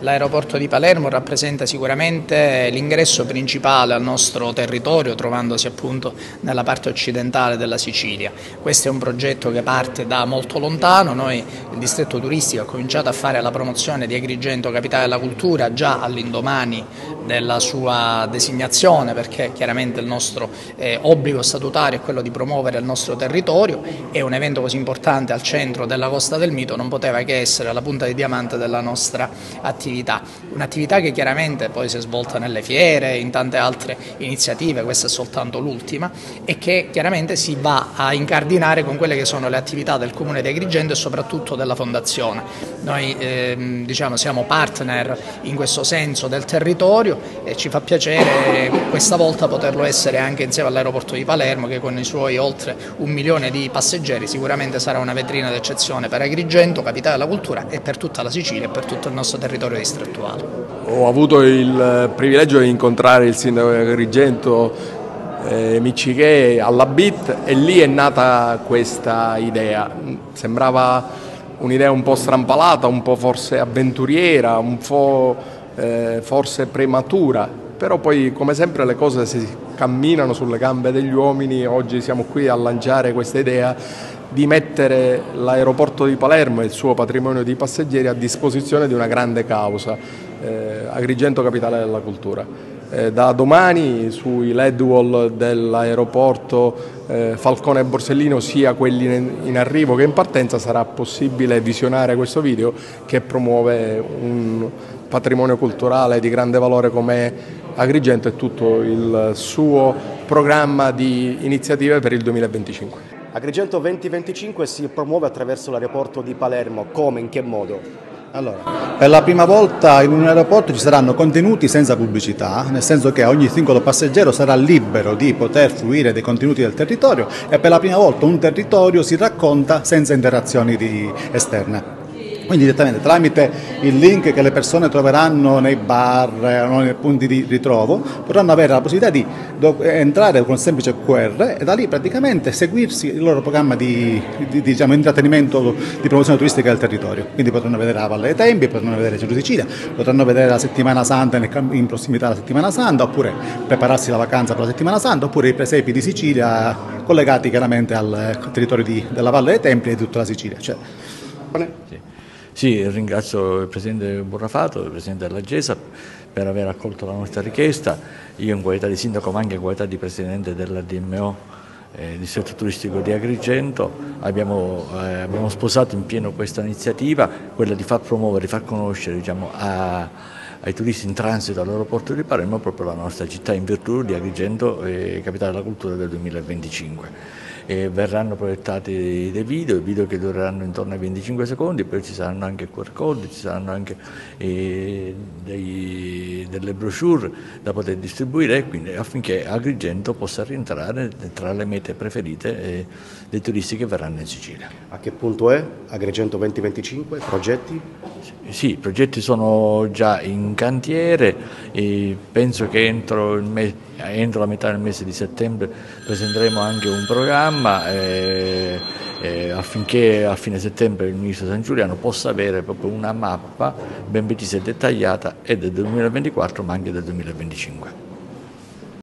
L'aeroporto di Palermo rappresenta sicuramente l'ingresso principale al nostro territorio, trovandosi appunto nella parte occidentale della Sicilia. Questo è un progetto che parte da molto lontano. Noi, il distretto turistico, ha cominciato a fare la promozione di Agrigento Capitale della Cultura già all'indomani della sua designazione, perché chiaramente il nostro obbligo statutario è quello di promuovere il nostro territorio, e un evento così importante al centro della Costa del Mito non poteva che essere la punta di diamante della nostra attività. Un'attività che chiaramente poi si è svolta nelle fiere, in tante altre iniziative, questa è soltanto l'ultima, e che chiaramente si va a incardinare con quelle che sono le attività del Comune di Agrigento e soprattutto della Fondazione. Noi siamo partner in questo senso del territorio e ci fa piacere questa volta poterlo essere anche insieme all'aeroporto di Palermo, che con i suoi oltre 1 milione di passeggeri sicuramente sarà una vetrina d'eccezione per Agrigento, capitale della cultura, e per tutta la Sicilia e per tutto il nostro territorio distrettuale. Ho avuto il privilegio di incontrare il sindaco di Agrigento, Micichè, alla BIT, e lì è nata questa idea. Sembrava un'idea un po' strampalata, un po' forse avventuriera, un po' forse prematura, però poi come sempre le cose si camminano sulle gambe degli uomini. Oggi siamo qui a lanciare questa idea di mettere l'aeroporto di Palermo e il suo patrimonio di passeggeri a disposizione di una grande causa, Agrigento Capitale della Cultura. Da domani sui LED wall dell'aeroporto Falcone e Borsellino, sia quelli in arrivo che in partenza, sarà possibile visionare questo video che promuove un patrimonio culturale di grande valore come Agrigento e tutto il suo programma di iniziative per il 2025. Agrigento 2025 si promuove attraverso l'aeroporto di Palermo. Come? In che modo? Allora, per la prima volta in un aeroporto ci saranno contenuti senza pubblicità, nel senso che ogni singolo passeggero sarà libero di poter fruire dei contenuti del territorio, e per la prima volta un territorio si racconta senza interazioni esterne. Quindi direttamente tramite il link che le persone troveranno nei bar o nei punti di ritrovo potranno avere la possibilità di entrare con un semplice QR e da lì praticamente seguirsi il loro programma di intrattenimento, di promozione turistica del territorio. Quindi potranno vedere la Valle dei Tempi, potranno vedere Centro Sicilia, potranno vedere la Settimana Santa in prossimità della Settimana Santa, oppure prepararsi la vacanza per la Settimana Santa, oppure i presepi di Sicilia collegati chiaramente al territorio della Valle dei Tempi e di tutta la Sicilia. Cioè, sì, ringrazio il Presidente Burrafato, il Presidente della Gesap, per aver accolto la nostra richiesta. Io in qualità di sindaco, ma anche in qualità di Presidente della DMO, Distretto Turistico di Agrigento, abbiamo sposato in pieno questa iniziativa, quella di far promuovere, di far conoscere ai turisti in transito all'aeroporto di Palermo proprio la nostra città, in virtù di Agrigento Capitale della Cultura del 2025. E verranno proiettati dei video che dureranno intorno ai 25 secondi, poi ci saranno anche QR code, ci saranno anche delle brochure da poter distribuire, quindi, affinché Agrigento possa rientrare tra le mete preferite dei turisti che verranno in Sicilia. A che punto è Agrigento 2025? Progetti? Sì, i progetti sono già in cantiere e penso che entro la metà del mese di settembre presenteremo anche un programma affinché a fine settembre il ministro San Giuliano possa avere proprio una mappa ben precisa e dettagliata, e del 2024 ma anche del 2025.